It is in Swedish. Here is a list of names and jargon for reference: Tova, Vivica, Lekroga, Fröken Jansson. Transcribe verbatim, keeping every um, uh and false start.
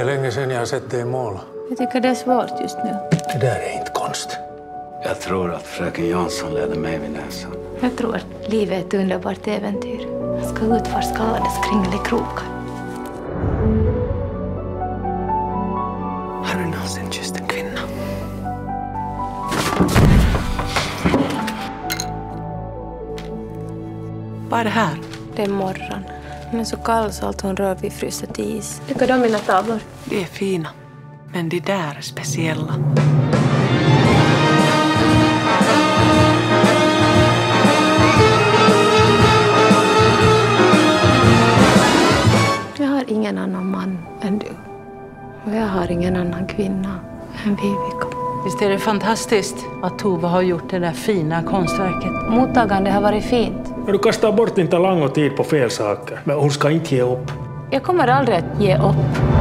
Det är länge sedan jag har sett dig måla. Jag tycker det är svårt just nu. Det där är inte konst. Jag tror att fröken Jansson ledde mig vid näsan. Jag tror att livet är ett underbart äventyr. Jag ska utforska alla dess kring lekroga. Har du någonsin kysst en kvinna? Vad är det här? Det är morgon. Men så kall så allt hon rör vid fryset i is. Tycker du om mina tavlor? De är fina. Men de där är speciella. Jag har ingen annan man än du. Och jag har ingen annan kvinna än Vivica. Visst är det fantastiskt att Tova har gjort det där fina konstverket. Mottagande har varit fint. Du kastar bort din talang och tid på fel saker. Men hon ska inte ge upp. Jag kommer aldrig att ge upp.